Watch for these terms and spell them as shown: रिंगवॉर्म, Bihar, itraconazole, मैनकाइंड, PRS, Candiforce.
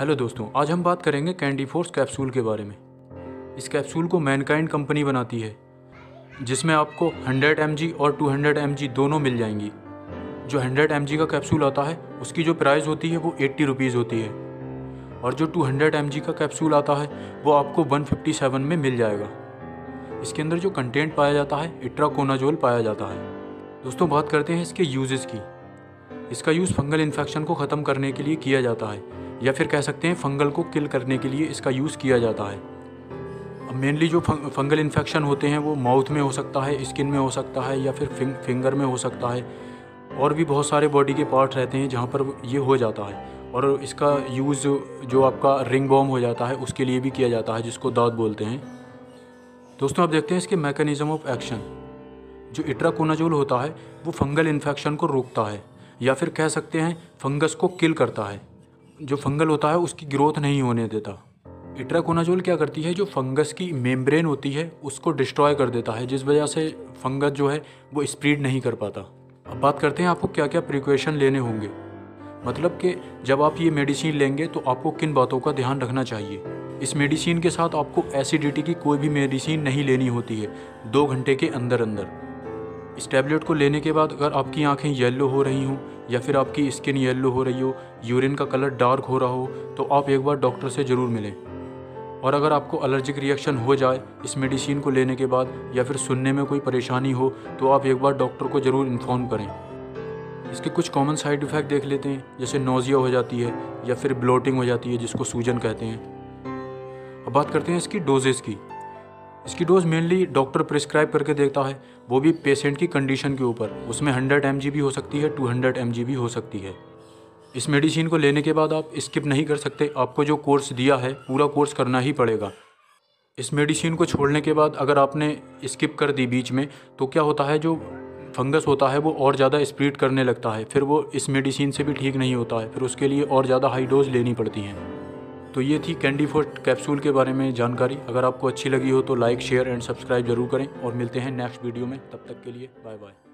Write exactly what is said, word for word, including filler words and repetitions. Hello दोस्तों, आज हम बात करेंगे कैंडीफोर्स कैप्सूल के बारे में। इस कैप्सूल को मैनकाइंड कंपनी बनाती है, जिसमें आपको हंड्रेड एम जी और टू हंड्रेड एम जी दोनों मिल जाएंगी। जो हंड्रेड एम जी का कैप्सूल आता है उसकी जो प्राइस होती है वो एट्टी रुपीज़ होती है, और जो टू हंड्रेड एम जी का कैप्सूल आता है वो आपको वन फिफ्टी सेवन में मिल जाएगा। इसके अंदर जो कंटेंट पाया जाता है इट्राकोनाजोल पाया जाता है। दोस्तों, बात करते हैं इसके यूजेस की। इसका यूज़ फंगल इन्फेक्शन को ख़त्म करने के लिए किया जाता है, या फिर कह सकते हैं फंगल को किल करने के लिए इसका यूज़ किया जाता है। अब मेनली जो फंगल इन्फेक्शन होते हैं वो माउथ में हो सकता है, स्किन में हो सकता है, या फिर फिंग, फिंगर में हो सकता है। और भी बहुत सारे बॉडी के पार्ट रहते हैं जहाँ पर ये हो जाता है। और इसका यूज़ जो आपका रिंगवॉर्म हो जाता है उसके लिए भी किया जाता है, जिसको दाँत बोलते हैं। दोस्तों, आप देखते हैं इसके मैकेनिज़्म ऑफ एक्शन। जो इट्राकोनाजोल होता है वो फंगल इन्फेक्शन को रोकता है, या फिर कह सकते हैं फंगस को किल करता है। जो फंगल होता है उसकी ग्रोथ नहीं होने देता। इट्राकोनाजोल क्या करती है, जो फंगस की मेम्ब्रेन होती है उसको डिस्ट्रॉय कर देता है, जिस वजह से फंगस जो है वो स्प्रीड नहीं कर पाता। अब बात करते हैं आपको क्या क्या प्रिकॉशन लेने होंगे, मतलब कि जब आप ये मेडिसिन लेंगे तो आपको किन बातों का ध्यान रखना चाहिए। इस मेडिसिन के साथ आपको एसिडिटी की कोई भी मेडिसिन नहीं लेनी होती है दो घंटे के अंदर अंदर। इस टैबलेट को लेने के बाद अगर आपकी आँखें येलो हो रही हों, या फिर आपकी स्किन येलो हो रही हो, यूरिन का कलर डार्क हो रहा हो, तो आप एक बार डॉक्टर से ज़रूर मिलें। और अगर आपको एलर्जिक रिएक्शन हो जाए इस मेडिसिन को लेने के बाद, या फिर सुनने में कोई परेशानी हो, तो आप एक बार डॉक्टर को ज़रूर इन्फॉर्म करें। इसके कुछ कॉमन साइड इफ़ेक्ट देख लेते हैं, जैसे नोज़िया हो जाती है, या फिर ब्लोटिंग हो जाती है जिसको सूजन कहते हैं। अब बात करते हैं इसकी डोजेज़ की। इसकी डोज मेनली डॉक्टर प्रिस्क्राइब करके देता है, वो भी पेशेंट की कंडीशन के ऊपर। उसमें हंड्रेड एम जी भी हो सकती है, टू हंड्रेड एम जी भी हो सकती है। इस मेडिसिन को लेने के बाद आप स्किप नहीं कर सकते, आपको जो कोर्स दिया है पूरा कोर्स करना ही पड़ेगा। इस मेडिसिन को छोड़ने के बाद अगर आपने स्किप कर दी बीच में, तो क्या होता है जो फंगस होता है वो और ज़्यादा स्प्रीड करने लगता है, फिर वो इस मेडिसिन से भी ठीक नहीं होता है, फिर उसके लिए और ज़्यादा हाई डोज लेनी पड़ती हैं। तो ये थी कैंडीफोर्स कैप्सूल के बारे में जानकारी। अगर आपको अच्छी लगी हो तो लाइक, शेयर एंड सब्सक्राइब जरूर करें, और मिलते हैं नेक्स्ट वीडियो में। तब तक के लिए बाय बाय।